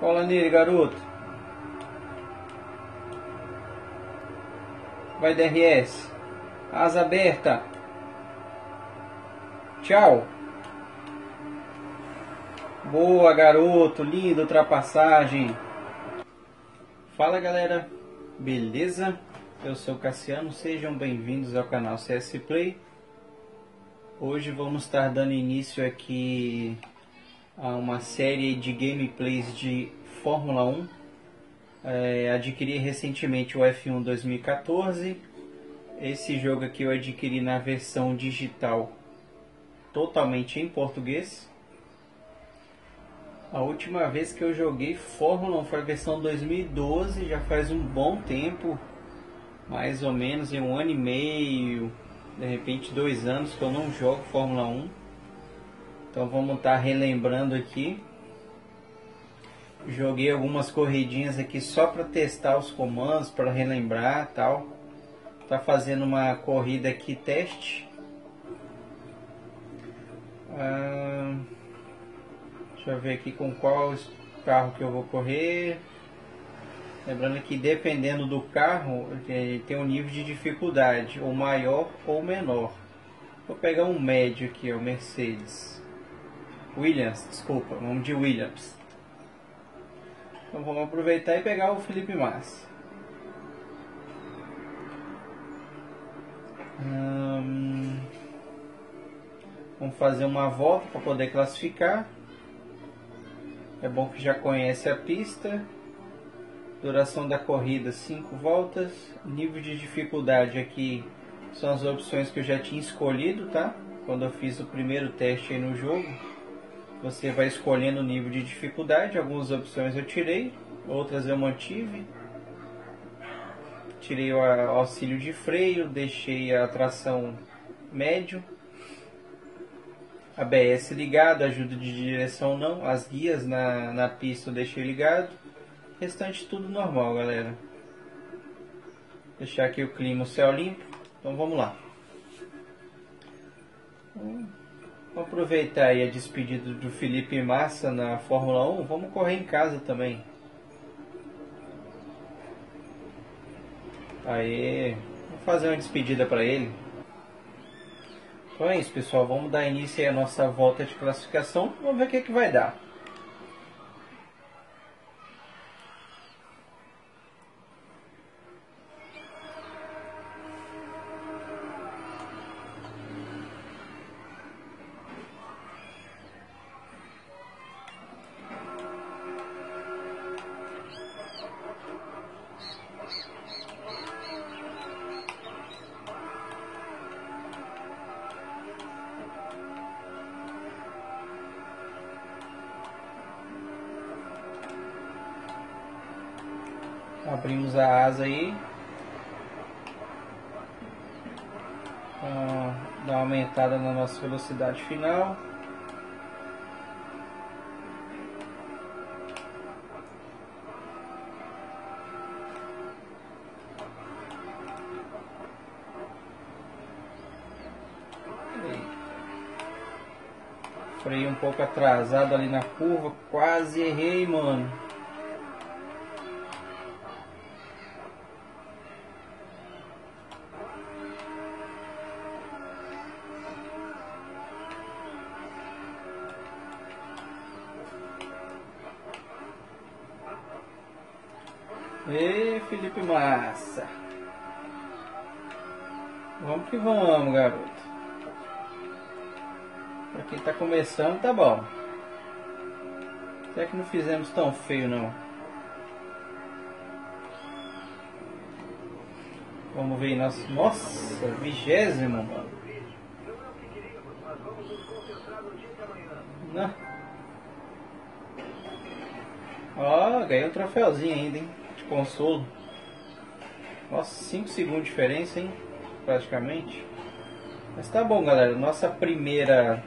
Cola nele, garoto. Vai, DRS. Asa aberta. Tchau. Boa, garoto. Linda ultrapassagem. Fala, galera. Beleza? Eu sou o Cassiano. Sejam bem-vindos ao canal CS Play. Hoje vamos estar dando início aqui a uma série de gameplays de Fórmula 1. Adquiri recentemente o F1 2014. Esse jogo aqui eu adquiri na versão digital totalmente em português. A última vez que eu joguei Fórmula 1 foi a versão 2012, já faz um bom tempo, mais ou menos em um ano e meio, de repente 2 anos que eu não jogo Fórmula 1. Então vamos estar relembrando aqui. Joguei algumas corridinhas aqui só para testar os comandos, para relembrar e tal. Tá fazendo uma corrida aqui, teste. Deixa eu ver aqui com qual carro que eu vou correr. Lembrando que dependendo do carro, tem um nível de dificuldade, ou maior ou menor. Vou pegar um médio aqui, o Mercedes. Williams, desculpa, nome de Williams. Então vamos aproveitar e pegar o Felipe Massa. Vamos fazer uma volta para poder classificar. É bom que já conhece a pista. Duração da corrida 5 voltas, nível de dificuldade aqui são as opções que eu já tinha escolhido, tá? Quando eu fiz o primeiro teste aí no jogo, você vai escolhendo o nível de dificuldade. Algumas opções eu tirei, outras eu mantive. Tirei o auxílio de freio, deixei a tração médio, ABS ligado, ajuda de direção não, as guias na pista eu deixei ligado. Restante tudo normal, galera. Deixar aqui o clima, o céu limpo. Então vamos lá. Vou aproveitar aí a despedida do Felipe Massa na Fórmula 1. Vamos correr em casa também. Aê. Vou fazer uma despedida para ele. Então é isso, pessoal. Vamos dar início aí à nossa volta de classificação. Vamos ver o que é que vai dar. Abrimos a asa aí, dá uma aumentada na nossa velocidade final. Freio um pouco atrasado ali na curva, quase errei, mano. E Felipe Massa, vamos que vamos, garoto. Pra quem tá começando, tá bom. Até que não fizemos tão feio, não. Vamos ver nosso... Nossa, 20º, mano. Não. Ó, ganhei um troféuzinho ainda, hein. Consolo. Nossa, 5 segundos de diferença, hein? Praticamente. Mas tá bom, galera. Nossa primeira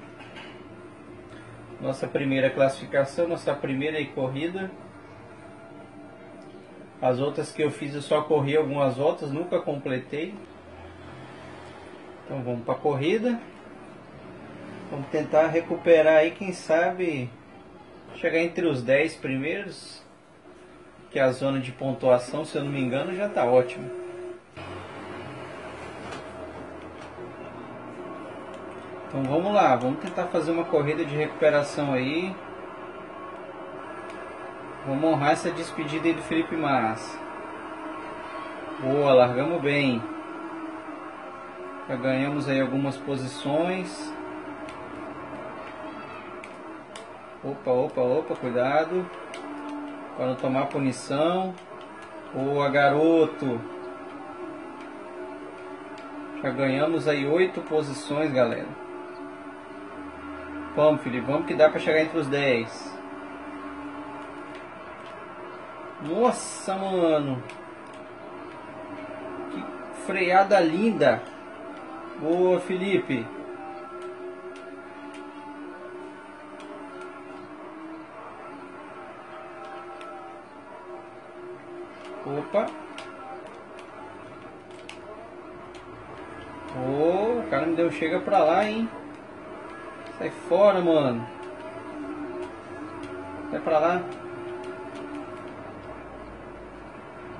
classificação, nossa primeira corrida. As outras que eu fiz eu só corri algumas voltas, nunca completei. Então vamos pra corrida. Vamos tentar recuperar aí, quem sabe chegar entre os 10 primeiros. que a zona de pontuação, se eu não me engano, já está ótima. Então vamos lá, vamos tentar fazer uma corrida de recuperação aí. Vamos honrar essa despedida aí do Felipe Massa. Boa, largamos bem. Já ganhamos aí algumas posições. Opa, opa, opa, cuidado para não tomar punição. Boa, garoto. Já ganhamos aí 8 posições, galera. Vamos, Felipe, vamos que dá para chegar entre os 10. Nossa, mano. Que freada linda. Boa, Felipe. Opa. Oh, o cara me deu chega pra lá, hein. Sai fora, mano. Sai pra lá.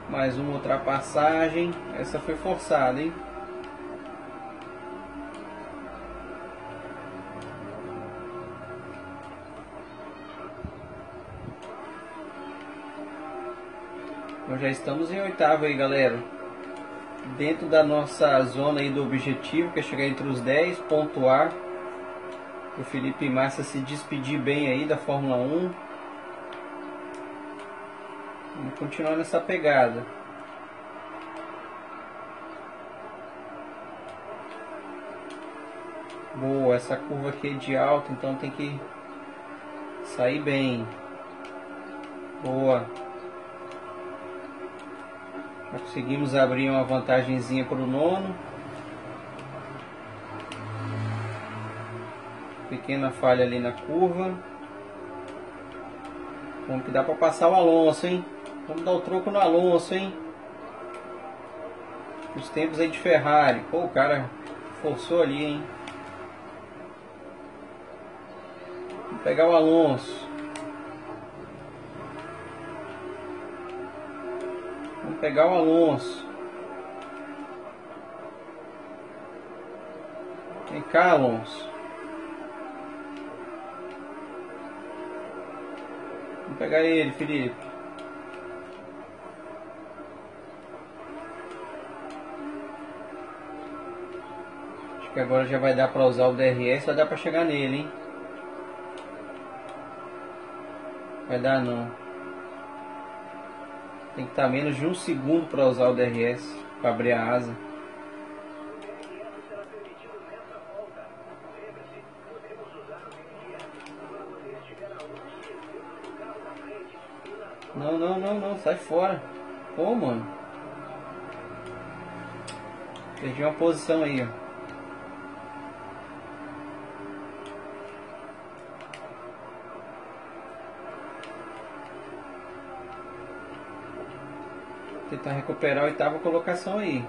Mais uma ultrapassagem. Essa foi forçada, hein. Nós já estamos em 8º aí, galera. Dentro da nossa zona aí do objetivo, que é chegar entre os 10, pontuar. O Felipe Massa se despedir bem aí da Fórmula 1. Vamos continuar nessa pegada. Boa, essa curva aqui é de alto, então tem que sair bem. Boa. Já conseguimos abrir uma vantagenzinha para o 9º. Pequena falha ali na curva. Vamos que dá para passar o Alonso, hein? Vamos dar o troco no Alonso, hein? Os tempos aí de Ferrari. Pô, o cara forçou ali, hein? Vamos pegar o Alonso. Pegar o Alonso. Vem cá, Alonso. Vamos pegar ele, Felipe. Acho que agora já vai dar para usar o DRS. Vai dar para chegar nele, hein? Vai dar não. Tem que estar menos de 1 segundo para usar o DRS, para abrir a asa. Não, não, não, não, sai fora. Pô, mano. Perdi uma posição aí, ó. Tentar recuperar a 8ª colocação aí.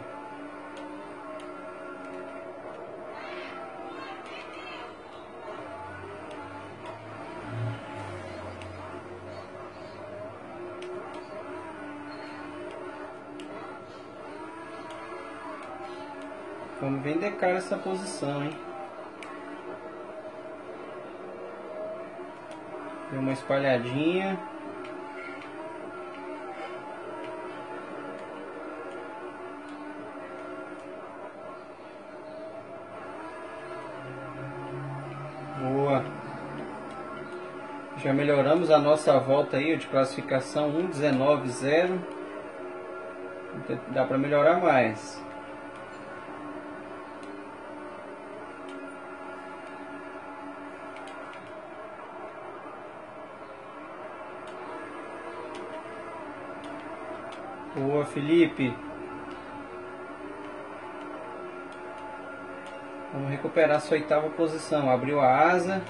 Vamos vender cara essa posição, hein? Deu uma espalhadinha. Já melhoramos a nossa volta aí de classificação, 1:19.0. Dá para melhorar mais. Boa, Felipe. Vamos recuperar sua 8ª posição. Abriu a asa.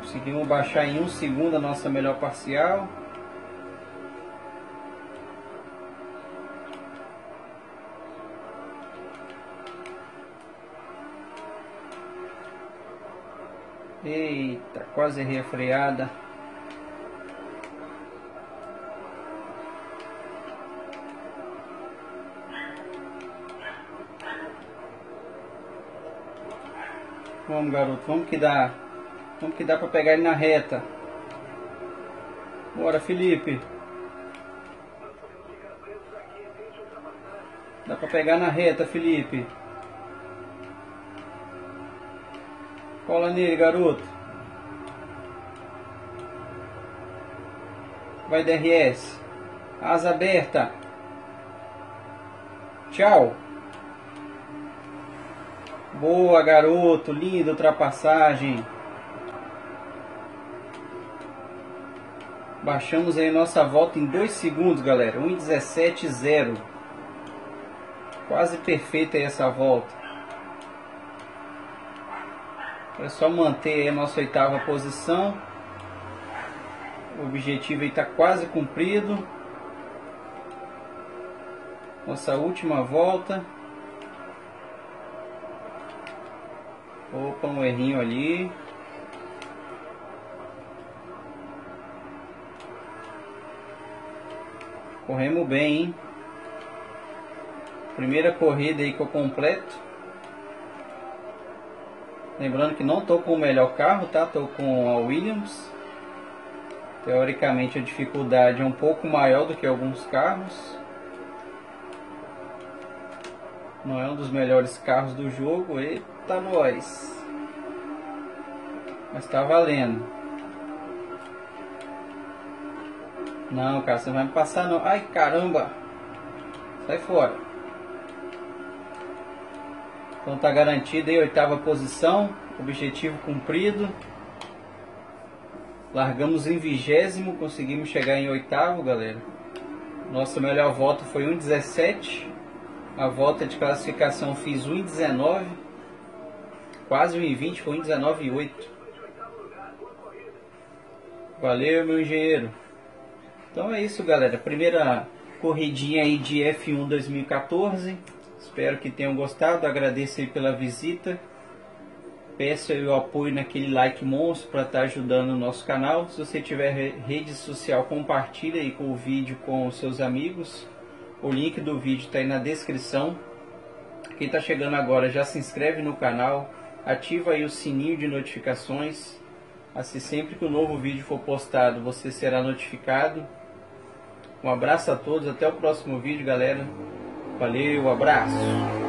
Conseguimos baixar em 1 segundo a nossa melhor parcial. Eita, quase errei a freada. Vamos, garoto, vamos que dá. Vamos que dá pra pegar ele na reta. Bora, Felipe. Dá pra pegar na reta, Felipe. Cola nele, garoto. Vai, DRS. Asa aberta. Tchau. Boa, garoto. Linda ultrapassagem. Baixamos aí nossa volta em 2 segundos, galera. 1:17,0. Quase perfeita aí essa volta. É só manter a nossa 8ª posição. O objetivo aí está quase cumprido. Nossa última volta. Opa, um errinho ali. Corremos bem, hein? Primeira corrida aí que eu completo. Lembrando que não tô com o melhor carro, tá? Tô com a Williams. Teoricamente a dificuldade é um pouco maior do que alguns carros. Não é um dos melhores carros do jogo. Eita, nós! Mas tá valendo. Não, cara, você não vai me passar não. Ai, caramba. Sai fora. Então tá garantido aí, 8ª posição. Objetivo cumprido. Largamos em 20º, conseguimos chegar em 8º, galera. Nossa melhor volta foi 1:17. A volta de classificação fiz 1:19. Quase 1:20, foi 1:19,8. Valeu, meu engenheiro. Então é isso, galera, primeira corridinha aí de F1 2014, espero que tenham gostado, agradeço aí pela visita, peço aí o apoio naquele like monstro para estar ajudando o nosso canal, se você tiver rede social compartilha aí com o vídeo com os seus amigos, o link do vídeo está aí na descrição, quem está chegando agora já se inscreve no canal, ativa aí o sininho de notificações, assim sempre que um novo vídeo for postado você será notificado. Um abraço a todos, até o próximo vídeo, galera. Valeu, abraço!